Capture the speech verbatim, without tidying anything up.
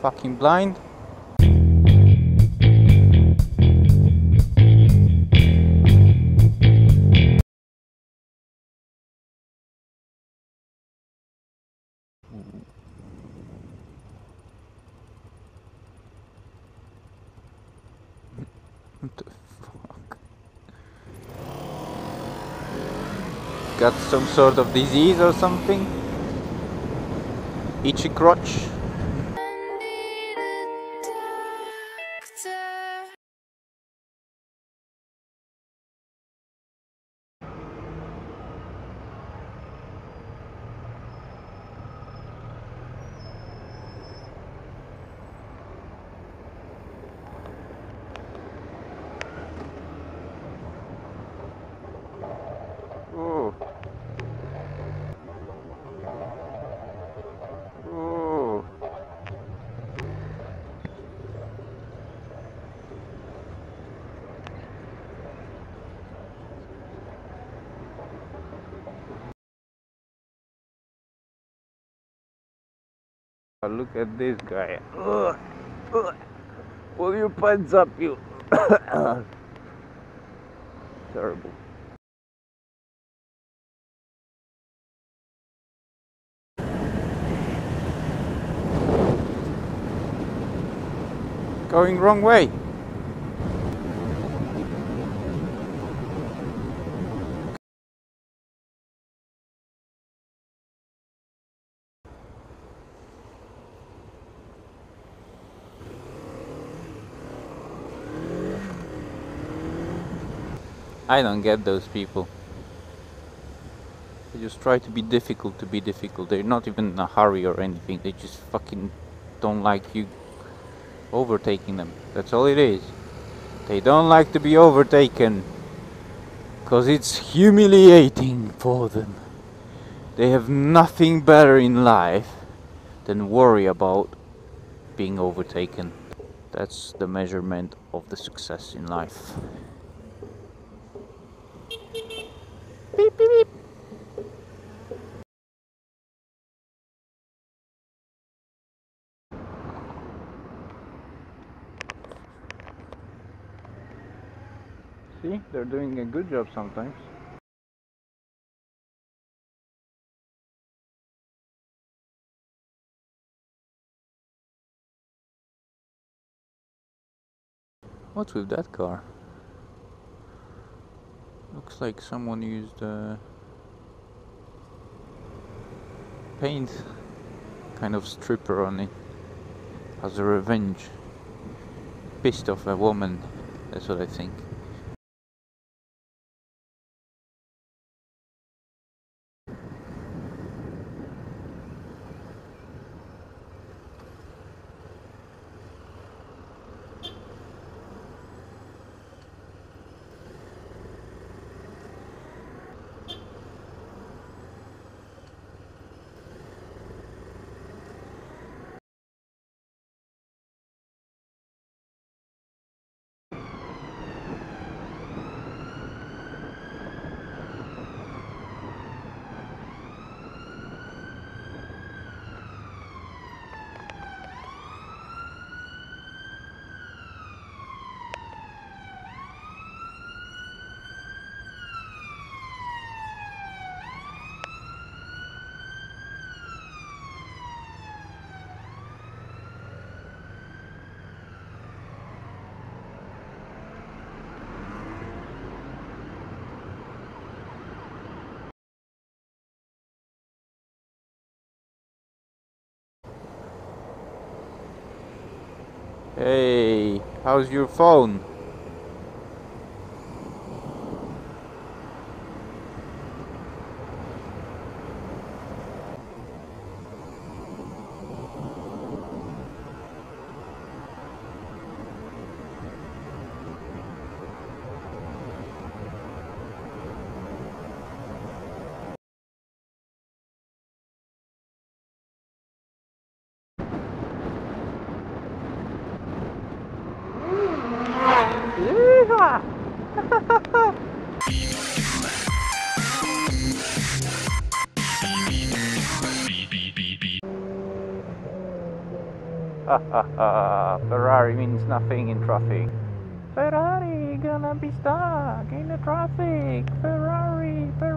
fucking blind. What the fuck? Got some sort of disease or something? Itchy crotch? Ooh. Ooh. Look at this guy. Ugh. Ugh. Pull your pants up, you. Terrible. Going wrong way. I don't get those people. They just try to be difficult to be difficult. They're not even in a hurry or anything. They just fucking don't like you overtaking them. That's all it is. They don't like to be overtaken because it's humiliating for them. They have nothing better in life than worry about being overtaken. That's the measurement of the success in life. Beep, beep, beep. See, they're doing a good job sometimes. What's with that car? Looks like someone used uh, paint kind of stripper on it as a revenge. Pissed off a woman, that's what I think. Hey, how's your phone? Ferrari means nothing in traffic. Ferrari gonna be stuck in the traffic. Ferrari. Ferrari.